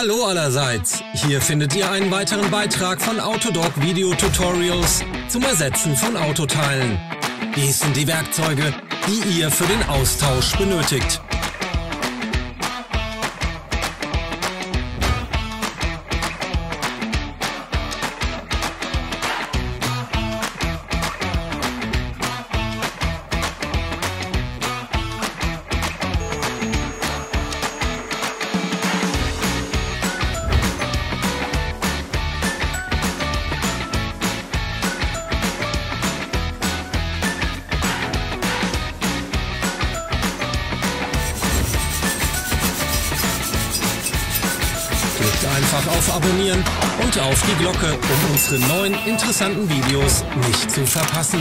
Hallo allerseits, hier findet ihr einen weiteren Beitrag von Autodoc Video Tutorials zum Ersetzen von Autoteilen. Dies sind die Werkzeuge, die ihr für den Austausch benötigt. Einfach auf Abonnieren und auf die Glocke, um unsere neuen interessanten Videos nicht zu verpassen.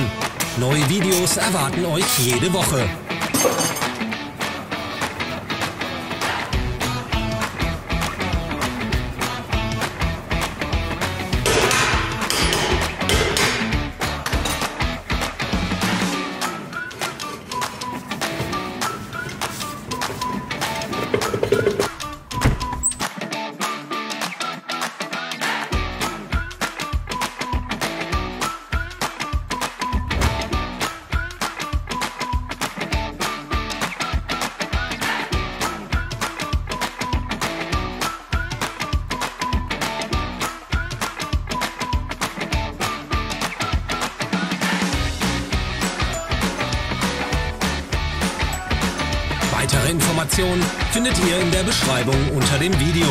Neue Videos erwarten euch jede Woche. Weitere Informationen findet ihr in der Beschreibung unter dem Video.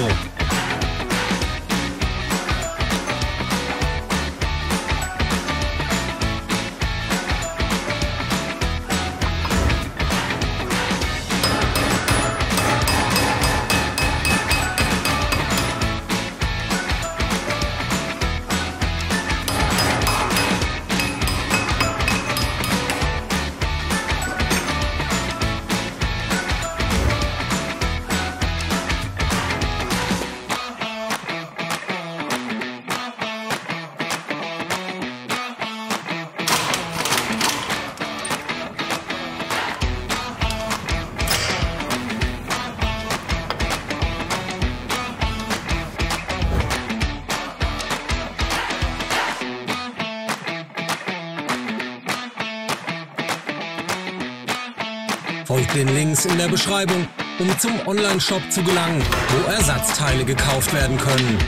Folgt den Links in der Beschreibung, um zum Online-Shop zu gelangen, wo Ersatzteile gekauft werden können.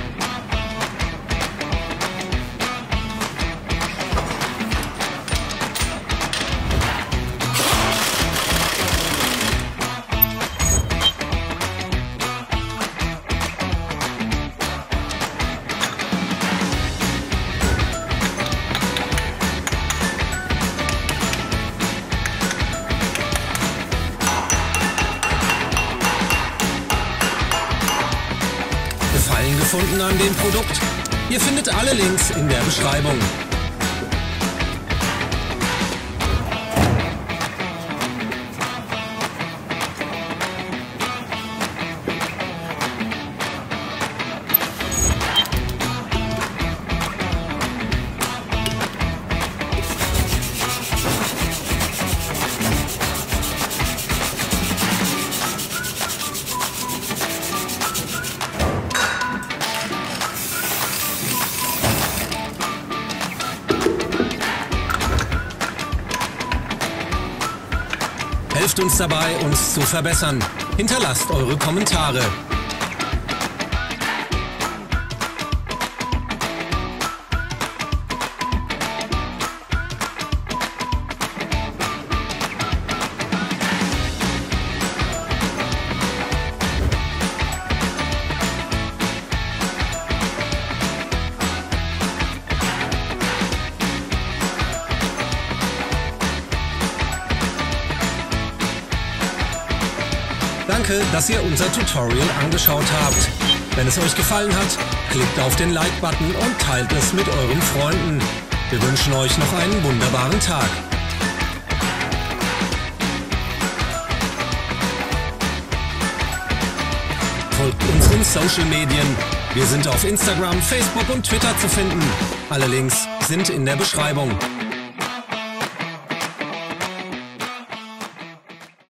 Gefallen gefunden an dem Produkt? Ihr findet alle Links in der Beschreibung. Helft uns dabei, uns zu verbessern. Hinterlasst eure Kommentare. Danke, dass ihr unser Tutorial angeschaut habt. Wenn es euch gefallen hat, klickt auf den Like-Button und teilt es mit euren Freunden. Wir wünschen euch noch einen wunderbaren Tag. Folgt unseren Social-Medien. Wir sind auf Instagram, Facebook und Twitter zu finden. Alle Links sind in der Beschreibung.